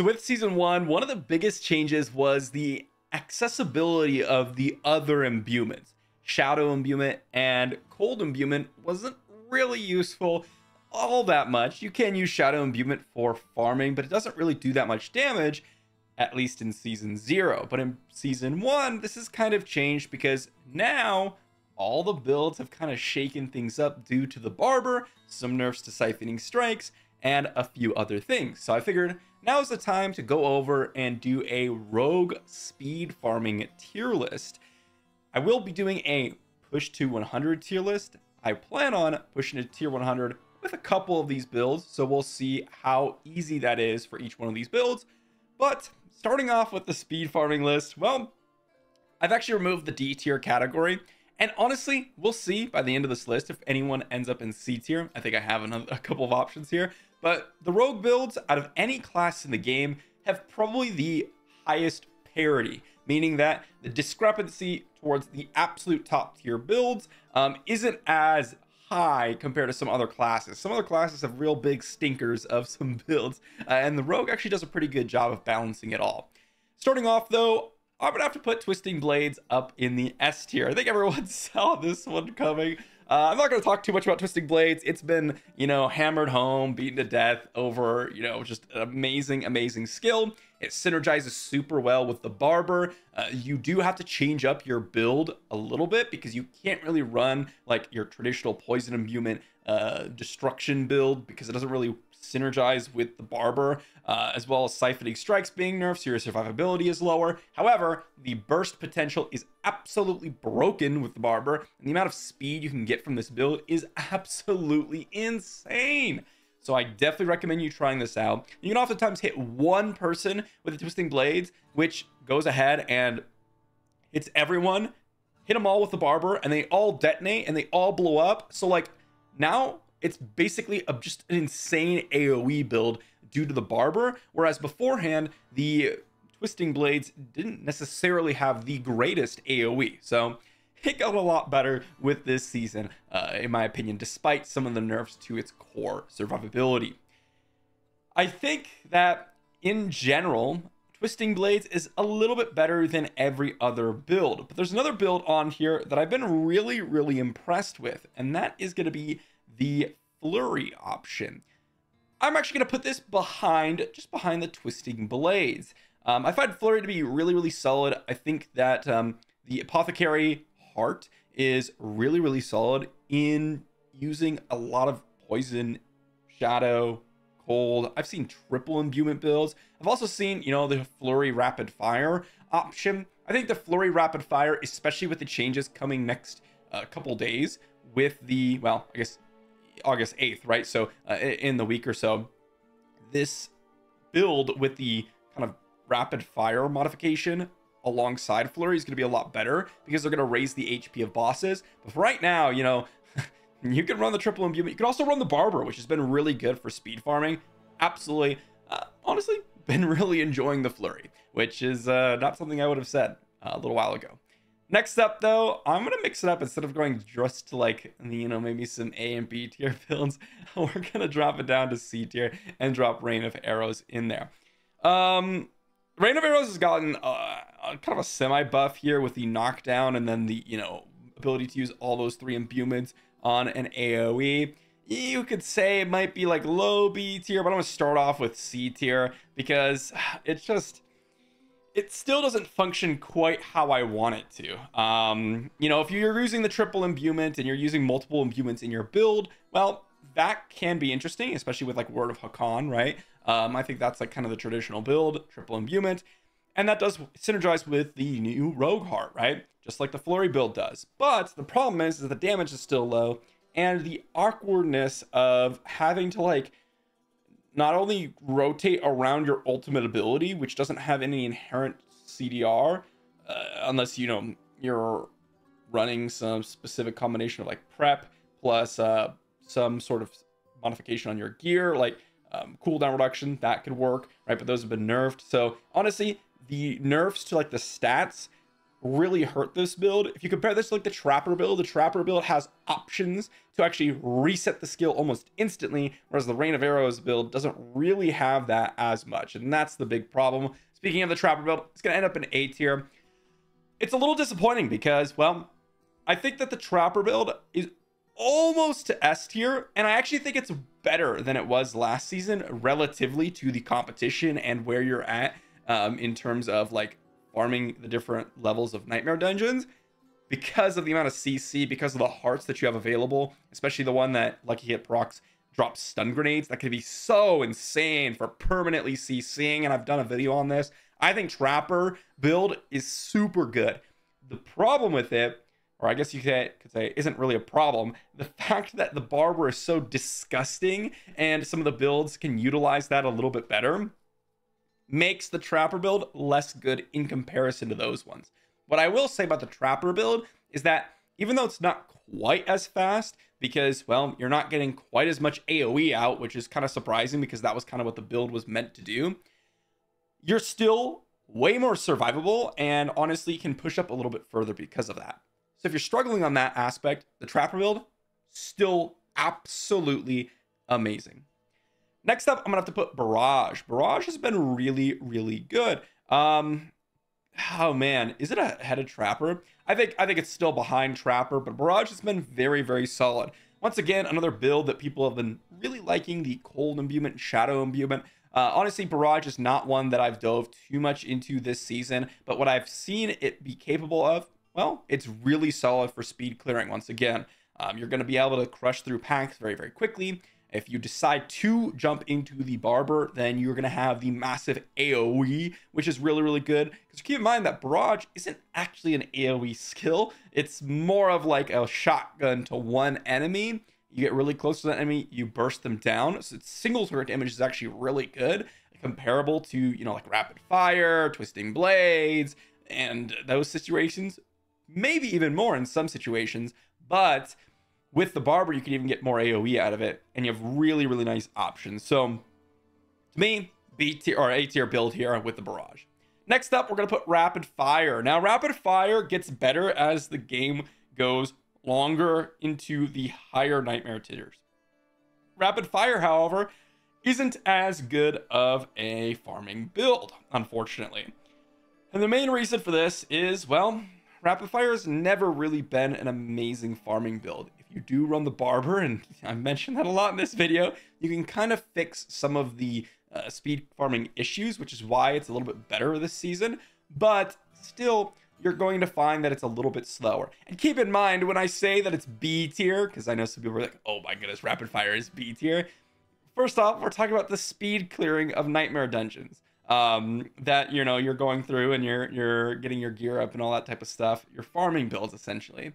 So with Season 1, one of the biggest changes was the accessibility of the other imbuements. Shadow Imbuement and Cold Imbuement wasn't really useful all that much. You can use Shadow Imbuement for farming, but it doesn't really do that much damage, at least in Season 0. But in Season 1, this has kind of changed because now all the builds have kind of shaken things up due to the Barber, some nerfs to Siphoning Strikes, and a few other things. So I figured now is the time to go over and do a Rogue speed farming tier list. I will be doing a push to 100 tier list. I plan on pushing to tier 100 with a couple of these builds, so we'll see how easy that is for each one of these builds. But starting off with the speed farming list, well, I've actually removed the D tier category, and honestly, we'll see by the end of this list if anyone ends up in C tier. I think I have a couple of options here, but the Rogue builds out of any class in the game have probably the highest parity, meaning that the discrepancy towards the absolute top tier builds isn't as high compared to some other classes. Some other classes have real big stinkers of some builds, and the Rogue actually does a pretty good job of balancing it all. Starting off though, I'm gonna have to put Twisting Blades up in the S tier. I think everyone saw this one coming. I'm not gonna talk too much about Twisting Blades. It's been, you know, hammered home, beaten to death over, you know, just an amazing, amazing skill. It synergizes super well with the Barber. You do have to change up your build a little bit because you can't really run like your traditional Poison Imbuement destruction build because it doesn't really synergize with the Barber, as well as Siphoning Strikes being nerfed, so your survivability is lower. However, the burst potential is absolutely broken with the Barber, and the amount of speed you can get from this build is absolutely insane. So I definitely recommend you trying this out. You can oftentimes hit one person with the Twisting Blades, which goes ahead and hits everyone. Hit them all with the Barber, and they all detonate, and they all blow up. So, like, now it's basically just an insane AoE build due to the Barber, whereas beforehand, the Twisting Blades didn't necessarily have the greatest AoE. So it got a lot better with this season, in my opinion, despite some of the nerfs to its core survivability. I think that, in general, Twisting Blades is a little bit better than every other build. But there's another build on here that I've been really, really impressed with, and that is going to be the Flurry option. I'm actually going to put this behind the Twisting Blades. I find Flurry to be really, really solid. I think that the Apothecary Heart is really, really solid in using a lot of poison, shadow, cold. I've seen triple imbuement builds. I've also seen, you know, the Flurry Rapid Fire option. I think the Flurry Rapid Fire, especially with the changes coming next couple days with the, well, I guess August 8th, right? So in the week or so, this build with the kind of Rapid Fire modification alongside Flurry is going to be a lot better because they're going to raise the HP of bosses. But for right now, you know, you can run the triple imbuement. You can also run the Barber, which has been really good for speed farming. Absolutely, honestly, been really enjoying the Flurry, which is not something I would have said a little while ago. Next up, though, I'm going to mix it up. Instead of going just to, like, you know, maybe some A and B tier builds, we're going to drop it down to C tier and drop Rain of Arrows in there. Rain of Arrows has gotten kind of a semi-buff here with the knockdown and then the, you know, ability to use all those three imbuments on an AoE. You could say it might be like low B tier, but I'm going to start off with C tier because it's just, it still doesn't function quite how I want it to. You know, if you're using the triple imbuement and you're using multiple imbuments in your build, well, that can be interesting, especially with like Word of Hakon, right? I think that's like kind of the traditional build, triple imbuement, and that does synergize with the new Rogue Heart, right? Just like the Flurry build does. But the problem is that the damage is still low, and the awkwardness of having to like not only rotate around your ultimate ability, which doesn't have any inherent CDR, unless, you know, you're running some specific combination of like prep plus some sort of modification on your gear, like cooldown reduction, that could work, right? But those have been nerfed. So honestly, the nerfs to like the stats really hurt this build. If you compare this to like the Trapper build has options to actually reset the skill almost instantly, whereas the Rain of Arrows build doesn't really have that as much, and that's the big problem. Speaking of the Trapper build, it's going to end up in A tier. It's a little disappointing because, well, I think that the Trapper build is almost to S tier, and I actually think it's better than it was last season relatively to the competition and where you're at in terms of like farming the different levels of Nightmare Dungeons, because of the amount of CC, because of the hearts that you have available, especially the one that Lucky Hit procs drops stun grenades. That could be so insane for permanently CCing, and I've done a video on this. I think Trapper build is super good. The problem with it, or I guess you could say isn't really a problem, the fact that the Barber is so disgusting and some of the builds can utilize that a little bit better makes the Trapper build less good in comparison to those ones. What I will say about the Trapper build is that even though it's not quite as fast, because, well, you're not getting quite as much AoE out, which is kind of surprising because that was kind of what the build was meant to do, you're still way more survivable and honestly can push up a little bit further because of that. So if you're struggling on that aspect, the Trapper build, still absolutely amazing. Next up, I'm gonna have to put Barrage. Barrage has been really, really good. Oh man, is it ahead of Trapper? I think it's still behind Trapper, but Barrage has been very, very solid. Once again, another build that people have been really liking, the Cold Imbuement, Shadow Imbuement. Honestly, Barrage is not one that I've dove too much into this season, but what I've seen it be capable of, well, it's really solid for speed clearing. Once again, you're going to be able to crush through packs very, very quickly. If you decide to jump into the Barber, then you're going to have the massive AoE, which is really, really good. Because keep in mind that Barrage isn't actually an AoE skill. It's more of like a shotgun to one enemy. You get really close to that enemy, you burst them down. So its single target damage is actually really good, comparable to, you know, like Rapid Fire, Twisting Blades, and those situations. Maybe even more in some situations, but with the Barber, you can even get more AoE out of it, and you have really, really nice options. So, to me, B tier or A tier build here with the Barrage. Next up, we're gonna put Rapid Fire. Now, Rapid Fire gets better as the game goes longer into the higher Nightmare tiers. Rapid Fire, however, isn't as good of a farming build, unfortunately. And the main reason for this is, well, Rapid Fire has never really been an amazing farming build. If you do run the Barber, and I mentioned that a lot in this video, you can kind of fix some of the speed farming issues, which is why it's a little bit better this season. But still, you're going to find that it's a little bit slower. And keep in mind, when I say that it's B tier, because I know some people are like, oh my goodness, Rapid Fire is B tier. First off, we're talking about the speed clearing of Nightmare Dungeons. That, you know, you're going through and you're getting your gear up and all that type of stuff, your farming builds essentially.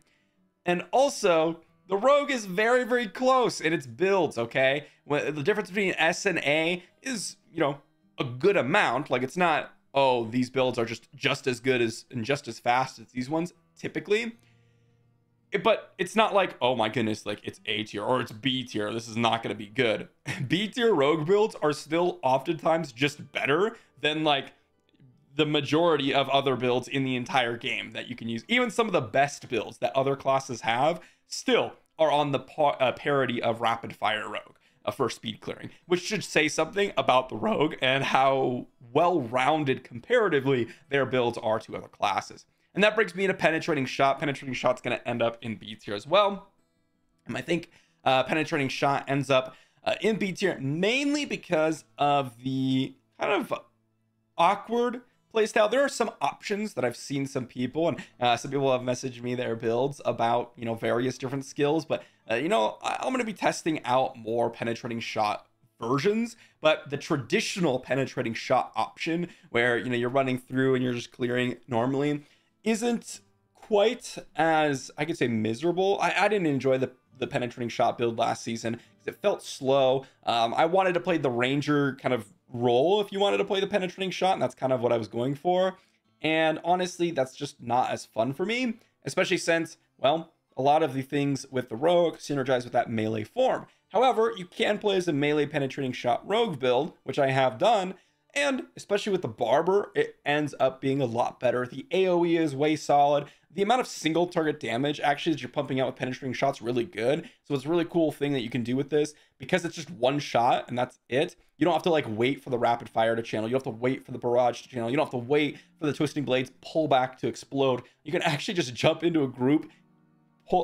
And also the Rogue is very, very close in its builds. Okay, well, the difference between S and A is, you know, a good amount. Like, it's not, oh, these builds are just as good as and just as fast as these ones typically, but it's not like, oh my goodness, like it's A tier or it's B tier, this is not going to be good. B tier Rogue builds are still oftentimes just better than like the majority of other builds in the entire game that you can use. Even some of the best builds that other classes have still are on the parity of Rapid Fire Rogue for speed clearing, which should say something about the Rogue and how well-rounded comparatively their builds are to other classes. And that brings me to Penetrating Shot. Penetrating Shot's going to end up in B tier as well. And I think Penetrating Shot ends up in B tier mainly because of the kind of awkward playstyle. There are some options that I've seen some people, and some people have messaged me their builds about, you know, various different skills. But, you know, I'm going to be testing out more Penetrating Shot versions, but the traditional Penetrating Shot option where, you know, you're running through and you're just clearing normally isn't quite as, I could say, miserable. I didn't enjoy the Penetrating Shot build last season because it felt slow. I wanted to play the Ranger kind of role if you wanted to play the Penetrating Shot, and that's kind of what I was going for. And honestly, that's just not as fun for me, especially since, well, a lot of the things with the Rogue synergize with that melee form. However, you can play as a melee Penetrating Shot Rogue build, which I have done, And especially with the Barber, it ends up being a lot better. The AoE is way solid. The amount of single target damage actually that you're pumping out with Penetrating Shot's really good. So it's a really cool thing that you can do with this because it's just one shot and that's it. You don't have to like wait for the Rapid Fire to channel. You don't have to wait for the Barrage to channel. You don't have to wait for the Twisting Blades pullback to explode. You can actually just jump into a group,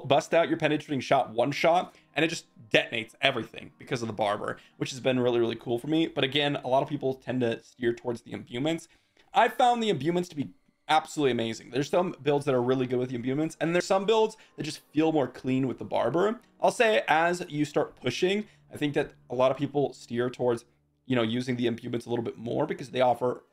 bust out your Penetrating Shot one shot, and it just detonates everything because of the Barber, which has been really, really cool for me. But again, a lot of people tend to steer towards the Imbuments. I found the Imbuments to be absolutely amazing. There's some builds that are really good with the Imbuments, and there's some builds that just feel more clean with the Barber. I'll say as you start pushing, I think that a lot of people steer towards, you know, using the Imbuments a little bit more because they offer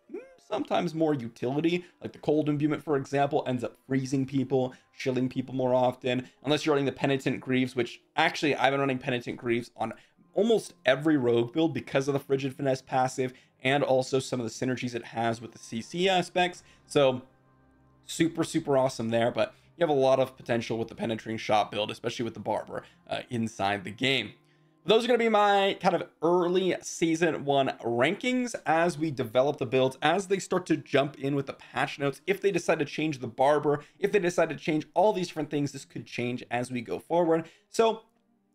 sometimes more utility. Like the Cold Imbuement, for example, ends up freezing people, chilling people more often, unless you're running the Penitent Greaves, which actually I've been running Penitent Greaves on almost every Rogue build because of the Frigid Finesse passive and also some of the synergies it has with the CC aspects. So super, super awesome there, but you have a lot of potential with the Penetrating Shot build, especially with the Barber inside the game. Those are going to be my kind of early season one rankings as we develop the builds, as they start to jump in with the patch notes. If they decide to change the Barber, if they decide to change all these different things, this could change as we go forward. So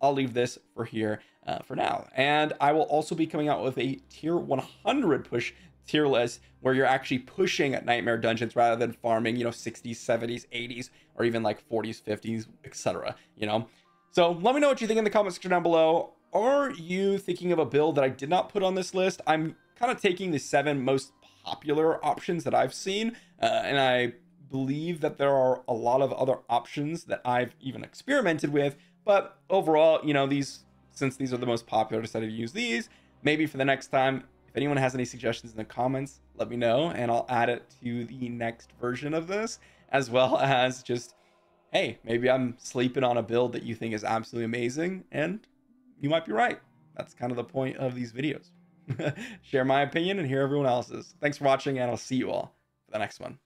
I'll leave this for here for now. And I will also be coming out with a tier 100 push tier list where you're actually pushing at Nightmare Dungeons rather than farming, you know, 60s, 70s, 80s, or even like 40s, 50s, etc. You know, so let me know what you think in the comment section down below. Are you thinking of a build that I did not put on this list? I'm kind of taking the 7 most popular options that I've seen, and I believe that there are a lot of other options that I've even experimented with. But overall, you know, these, since these are the most popular, I decided to use these. Maybe for the next time, if anyone has any suggestions in the comments, let me know, and I'll add it to the next version of this, as well as just, hey, maybe I'm sleeping on a build that you think is absolutely amazing, and you might be right. That's kind of the point of these videos. Share my opinion and hear everyone else's. Thanks for watching, and I'll see you all for the next one.